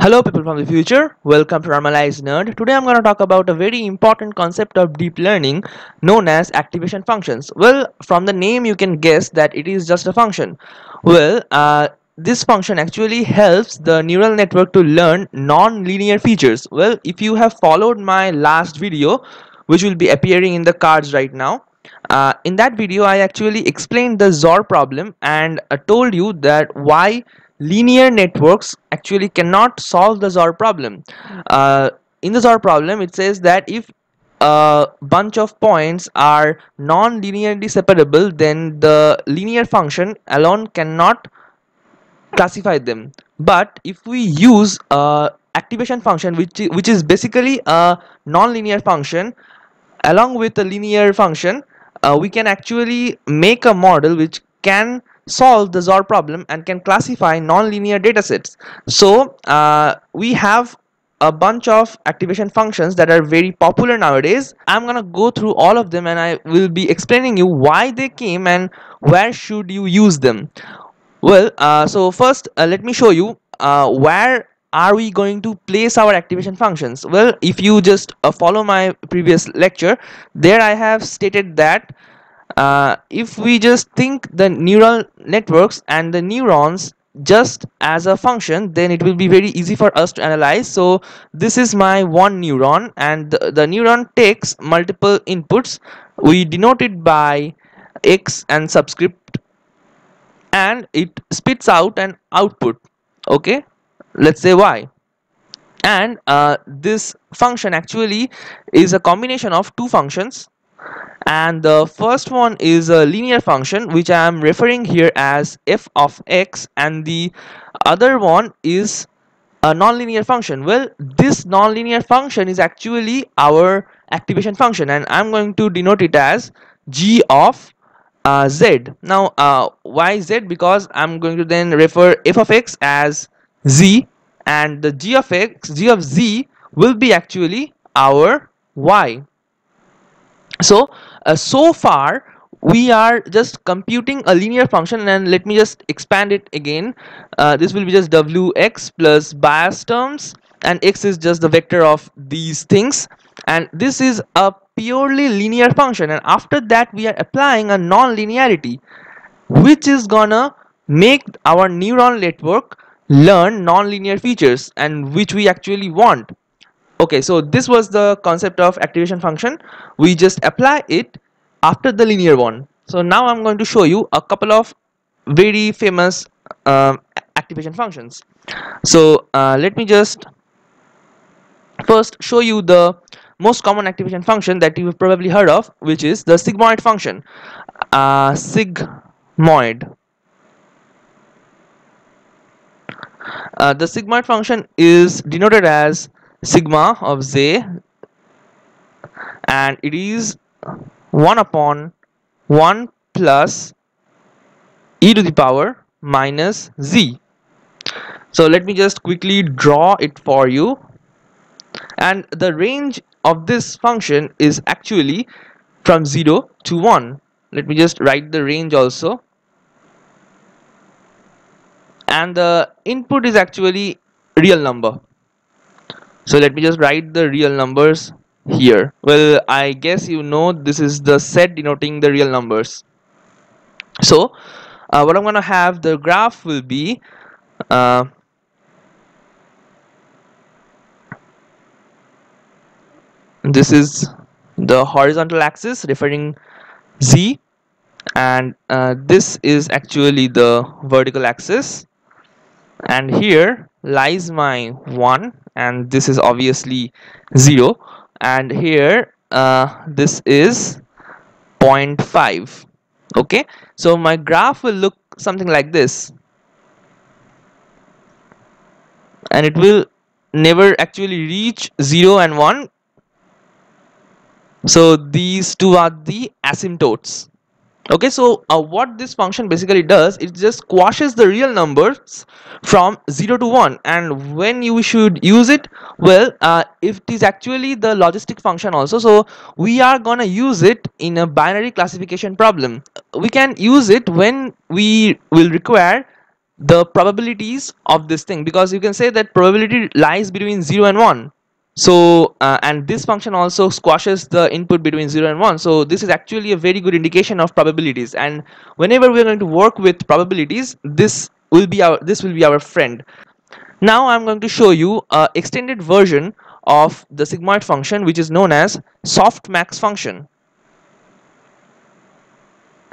Hello people from the future, welcome to Normalized Nerd. Today I'm going to talk about a very important concept of deep learning known as activation functions. Well, from the name you can guess that it is just a function. Well, this function actually helps the neural network to learn non-linear features. Well, if you have followed my last video, which will be appearing in the cards right now, in that video I actually explained the XOR problem and told you that why linear networks actually cannot solve the XOR problem. In the XOR problem, it says that if a bunch of points are non-linearly separable, then the linear function alone cannot classify them. But if we use activation function, which is basically a non-linear function along with a linear function, we can actually make a model which can solve the XOR problem and can classify non-linear data sets. So we have a bunch of activation functions that are very popular nowadays. I'm gonna go through all of them and I will be explaining you why they came and where should you use them. Well, so first let me show you where are we going to place our activation functions. Well, if you just follow my previous lecture, there I have stated that if we just think the neural networks and the neurons just as a function, then it will be very easy for us to analyze. So this is my one neuron, and the neuron takes multiple inputs. We denote it by X and subscript, and it spits out an output, okay, let's say Y. And this function actually is a combination of two functions, and the first one is a linear function, which I am referring here as f of x, and the other one is a nonlinear function. Well, this nonlinear function is actually our activation function, and I'm going to denote it as g of z. Now why z? Because I'm going to then refer f of x as z, and the g of z will be actually our y. So so far we are just computing a linear function, and let me just expand it again. This will be just wx plus bias terms, and x is just the vector of these things, and this is a purely linear function. And after that we are applying a non-linearity, which is gonna make our neural network learn non-linear features, and which we actually want. Okay, so this was the concept of activation function. We just apply it after the linear one. So now I'm going to show you a couple of very famous activation functions. So let me just first show you the most common activation function that you've probably heard of, which is the sigmoid function. The sigmoid function is denoted as sigma of z, and it is 1 upon 1 plus e to the power minus z. So let me just quickly draw it for you, and the range of this function is actually from 0 to 1. Let me just write the range also, and the input is actually real number. So let me just write the real numbers here. Well, I guess you know this is the set denoting the real numbers. So what I'm gonna have the graph will be this is the horizontal axis referring z, and this is actually the vertical axis, and here lies my 1, and this is obviously 0, and here this is 0.5. okay, so my graph will look something like this, and it will never actually reach 0 and 1. So these two are the asymptotes. Okay, so what this function basically does, it just squashes the real numbers from 0 to 1. And when you should use it? Well, it is actually the logistic function also, so we are gonna use it in a binary classification problem. We can use it when we will require the probabilities of this thing, because you can say that probability lies between 0 and 1. So and this function also squashes the input between 0 and 1. So this is actually a very good indication of probabilities, and whenever we are going to work with probabilities, this will be our friend. Now I'm going to show you an extended version of the sigmoid function, which is known as softmax function.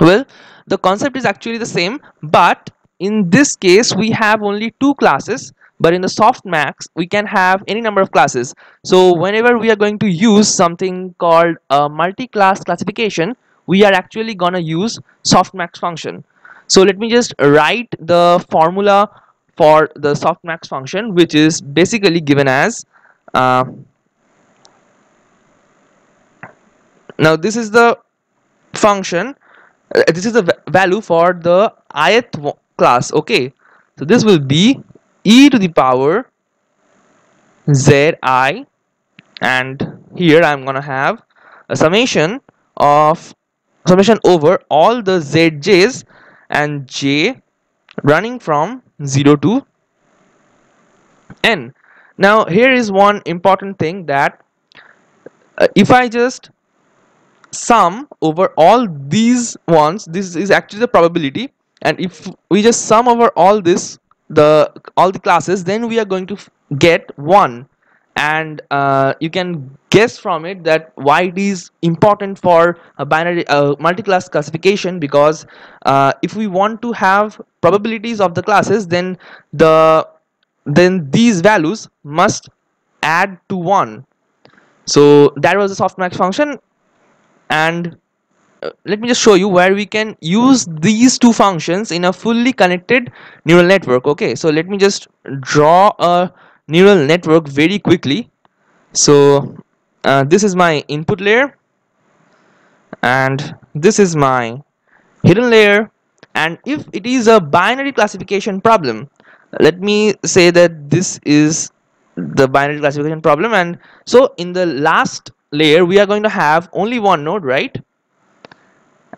Well, the concept is actually the same, but in this case we have only 2 classes, but in the softmax we can have any number of classes. So whenever we are going to use something called a multi-class classification, we are actually gonna use softmax function. So let me just write the formula for the softmax function, which is basically given as now this is the function, this is the value for the ith class. Okay, so this will be e to the power zi, and here I'm gonna have a summation over all the zj's and j running from 0 to n. Now here is one important thing, that if I just sum over all these ones, this is actually the probability, and if we just sum over all this, all the classes, then we are going to get 1. And you can guess from it that why it is important for a binary multi-class classification, because if we want to have probabilities of the classes, then these values must add to 1. So that was the softmax function, and let me just show you where we can use these 2 functions in a fully connected neural network. Okay, so let me just draw a neural network very quickly. So this is my input layer, and this is my hidden layer, and if it is a binary classification problem, let me say that this is the binary classification problem, and so in the last layer we are going to have only 1 node, right?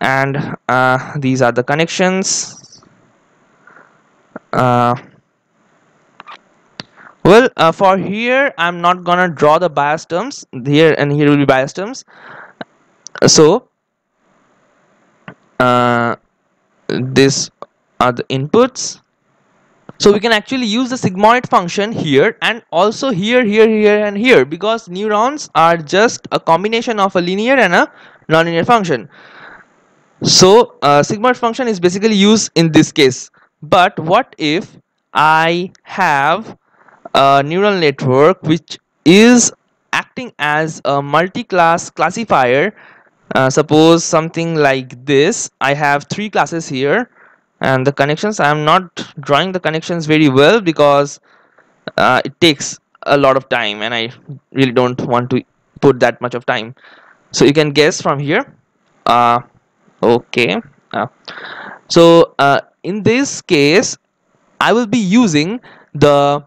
And these are the connections. For here I'm not gonna draw the bias terms, here and here will be bias terms. So these are the inputs. So we can actually use the sigmoid function here, and also here, here and here, because neurons are just a combination of a linear and a nonlinear function. So sigmoid function is basically used in this case. But what if I have a neural network which is acting as a multi-class classifier? Suppose something like this. I have 3 classes here, and the connections, I am not drawing the connections very well because it takes a lot of time, and I really don't want to put that much of time. So you can guess from here. So in this case I will be using the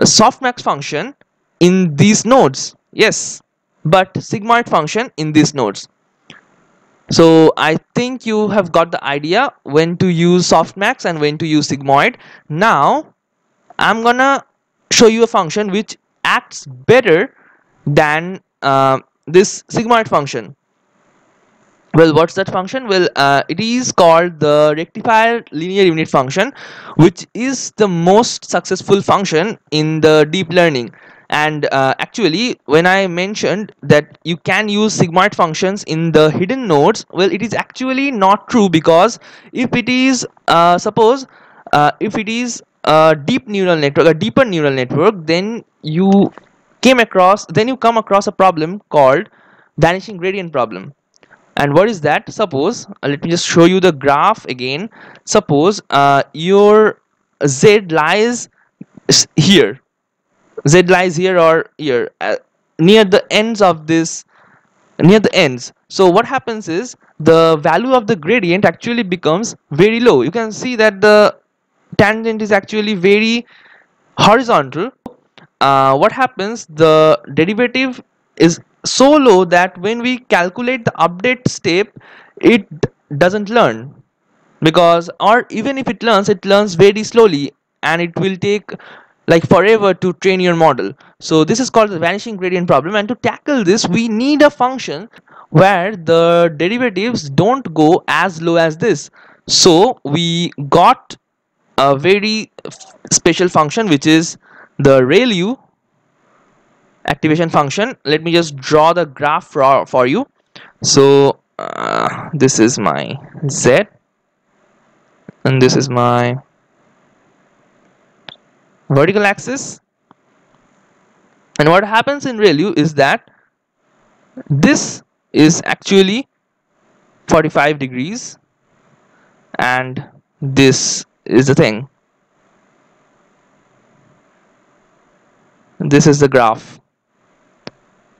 softmax function in these nodes, yes, but sigmoid function in these nodes. So I think you have got the idea when to use softmax and when to use sigmoid. Now I'm gonna show you a function which acts better than this sigmoid function. Well, what's that function? Well, it is called the rectifier linear unit function, which is the most successful function in the deep learning. And actually, when I mentioned that you can use sigmoid functions in the hidden nodes, well, it is actually not true, because if it is a deep neural network, a deeper neural network, then you come across a problem called vanishing gradient problem. And what is that? Suppose let me just show you the graph again. Suppose your z lies here, or here, near the ends of this, so what happens is the value of the gradient actually becomes very low. You can see that the tangent is actually very horizontal. What happens, the derivative is so low that when we calculate the update step, it doesn't learn. because, or even if it learns very slowly, and it will take like forever to train your model. So this is called the vanishing gradient problem, and to tackle this we need a function where the derivatives don't go as low as this. So we got a very special function, which is the ReLU activation function. Let me just draw the graph for you. So this is my z, and this is my vertical axis. And what happens in ReLU is that this is actually 45 degrees and this is the thing, this is the graph.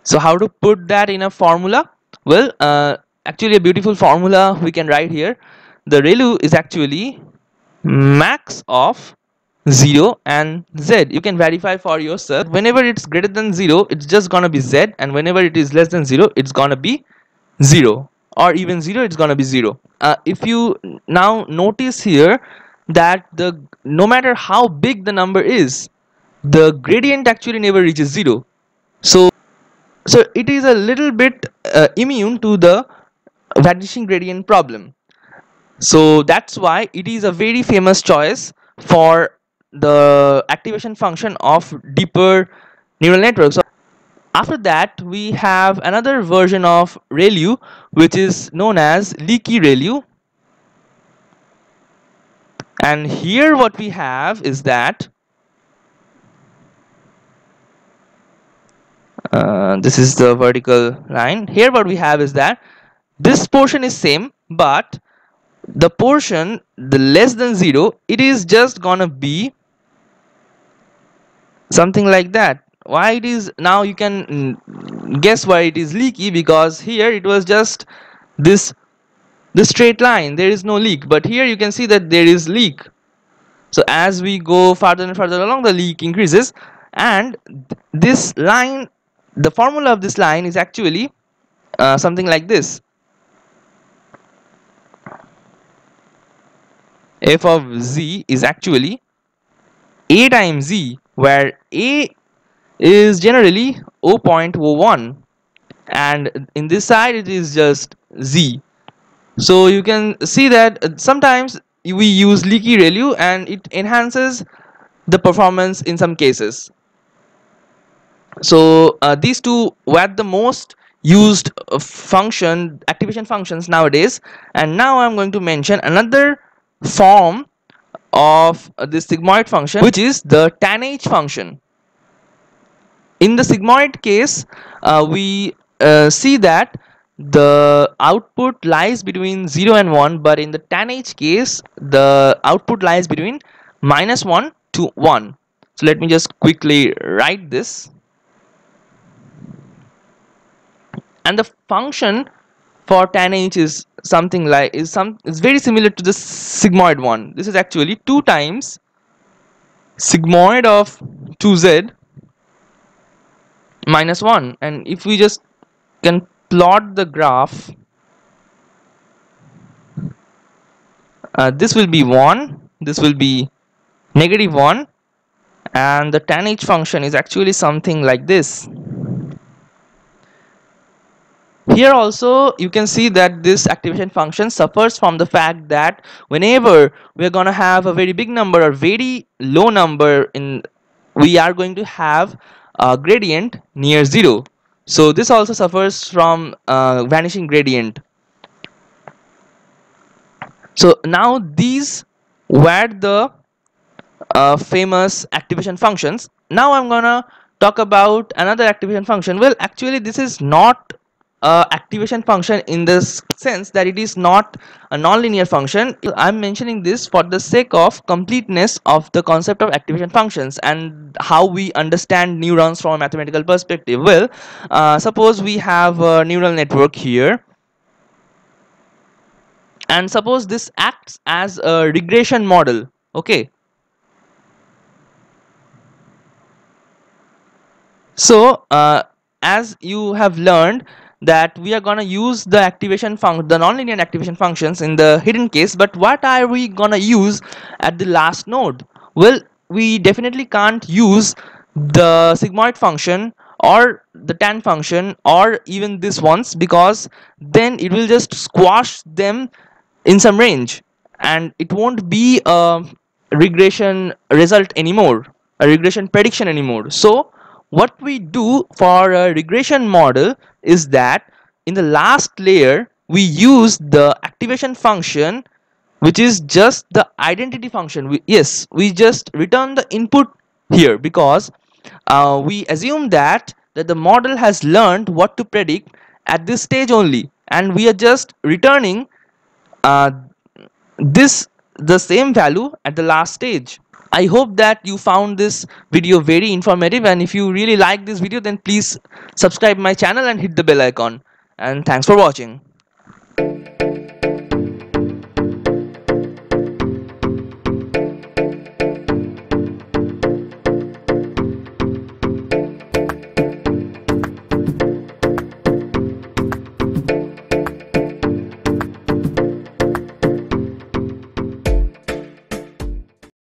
So how to put that in a formula? Well, actually a beautiful formula we can write here. The ReLU is actually max of 0 and z. You can verify for yourself. Whenever it's greater than 0, it's just gonna be z, and whenever it is less than 0, it's gonna be 0, or even 0, it's gonna be 0. If you now notice here that no matter how big the number is, the gradient actually never reaches 0. So it is a little bit immune to the vanishing gradient problem. So that's why it is a very famous choice for the activation function of deeper neural networks. So after that we have another version of ReLU, which is known as Leaky ReLU, and here what we have is that this is the vertical line. Here what we have is that this portion is same, but the portion the less than 0, it is just gonna be something like that. Why it is, now you can guess why it is leaky, because here it was just this straight line, there is no leak, but here you can see that there is leak. So as we go farther and farther along, the leak increases, and this line, the formula of this line is actually something like this: f of z is actually a times z, where a is generally 0.01, and in this side it is just z. So you can see that sometimes we use Leaky ReLU and it enhances the performance in some cases. So these two were the most used activation functions nowadays, and now I'm going to mention another form of this sigmoid function, which is the tanh function. In the sigmoid case, we see that the output lies between 0 and 1, but in the tanh case the output lies between -1 to 1. So let me just quickly write this, and the function for tanh is something like it's very similar to the sigmoid one. This is actually 2 times sigmoid of 2z minus 1, and if we just can plot the graph, this will be 1, this will be -1, and the tanh function is actually something like this. Here also you can see that this activation function suffers from the fact that whenever we're gonna have a very big number or very low number, we are going to have a gradient near 0. So this also suffers from vanishing gradient. So now these were the famous activation functions. Now I'm gonna talk about another activation function. Well, actually this is not activation function in the sense that it is not a nonlinear function. I'm mentioning this for the sake of completeness of the concept of activation functions and how we understand neurons from a mathematical perspective. Well, suppose we have a neural network here, and suppose this acts as a regression model. Okay, so as you have learned that we are gonna use the activation function, the nonlinear activation functions in the hidden case, but what are we gonna use at the last node? Well, we definitely can't use the sigmoid function or the tanh function or even this ones, because then it will just squash them in some range and it won't be a regression result anymore, a regression prediction anymore. So what we do for a regression model is that in the last layer we use the activation function, which is just the identity function. We just return the input here, because we assume that the model has learned what to predict at this stage only, and we are just returning the same value at the last stage. I hope that you found this video very informative, and if you really like this video, then please subscribe my channel and hit the bell icon. And thanks for watching.